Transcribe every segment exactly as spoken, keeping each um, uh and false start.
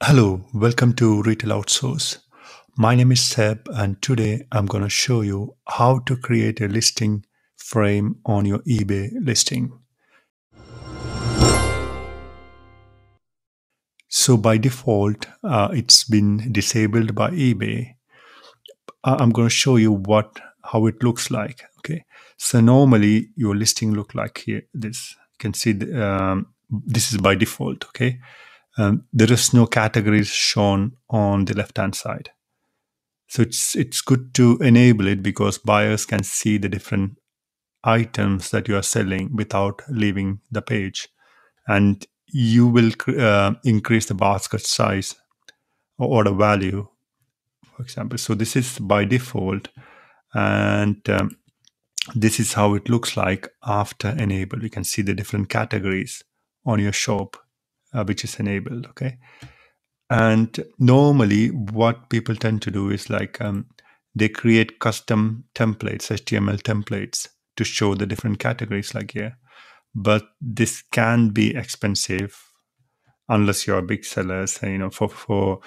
Hello, welcome to Retail Outsource. My name is Seb and today I'm going to show you how to create a listing frame on your eBay listing. So by default, uh, it's been disabled by eBay. I'm going to show you what how it looks like. Okay, so normally your listing look like here. This you can see the, um, this is by default. Okay. Um, there is no categories shown on the left-hand side. So it's, it's good to enable it because buyers can see the different items that you are selling without leaving the page. And you will uh, increase the basket size or the value, for example. So this is by default. And um, this is how it looks like after enable. You can see the different categories on your shop. Uh, which is enabled, okay? And normally what people tend to do is like um, they create custom templates, H T M L templates to show the different categories like here. But this can be expensive unless you're a big seller, you know, for, for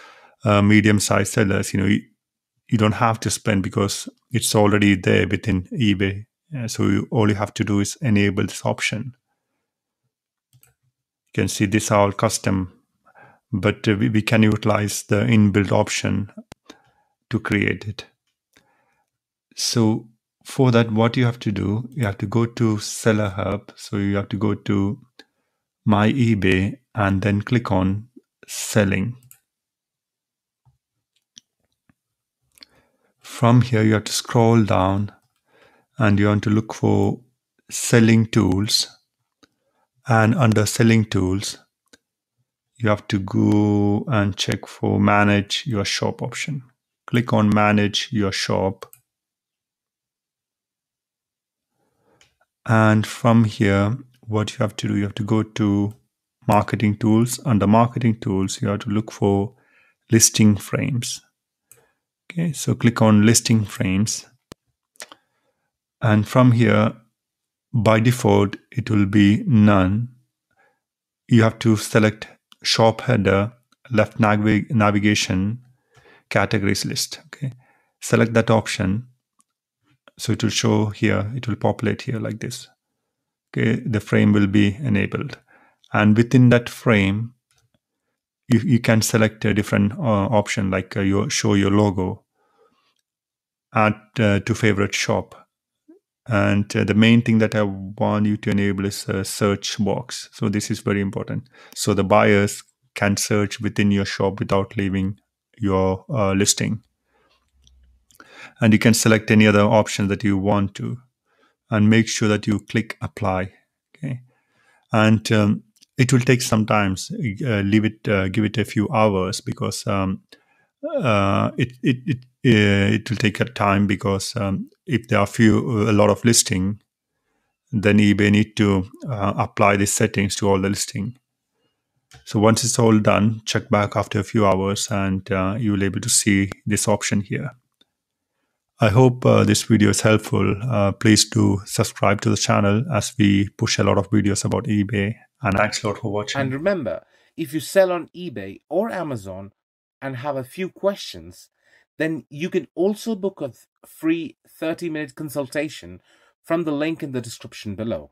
uh, medium-sized sellers, you know, you, you don't have to spend because it's already there within eBay. Uh, so you, all you have to do is enable this option. You can see this are all custom, but uh, we, we can utilize the inbuilt option to create it. So for that, what you have to do, you have to go to Seller Hub. So you have to go to My eBay and then click on Selling. From here, you have to scroll down and you want to look for Selling Tools. And under Selling Tools, you have to go and check for Manage Your Shop option. Click on Manage Your Shop. And from here, what you have to do, you have to go to Marketing Tools. Under Marketing Tools, you have to look for Listing Frames. Okay, so click on Listing Frames. And from here, by default, it will be none. You have to select shop header, left nav navigation, categories list. Okay, select that option. So it will show here, it will populate here like this. Okay, the frame will be enabled. And within that frame, you, you can select a different uh, option like uh, your, show your logo, add uh, to favorite shop. And uh, the main thing that I want you to enable is a search box. So this is very important. So the buyers can search within your shop without leaving your uh, listing. And you can select any other option that you want to. And make sure that you click apply. Okay. And um, it will take some time. Uh, leave it, uh, give it a few hours because um, uh, it it it. It will take a time because um, if there are few a lot of listing, then eBay need to uh, apply these settings to all the listing. So once it's all done, check back after a few hours and uh, you will able to see this option here. I hope uh, this video is helpful. Uh, please do subscribe to the channel as we push a lot of videos about eBay. And thanks a lot for watching. And remember, if you sell on eBay or Amazon and have a few questions, then you can also book a free thirty-minute consultation from the link in the description below.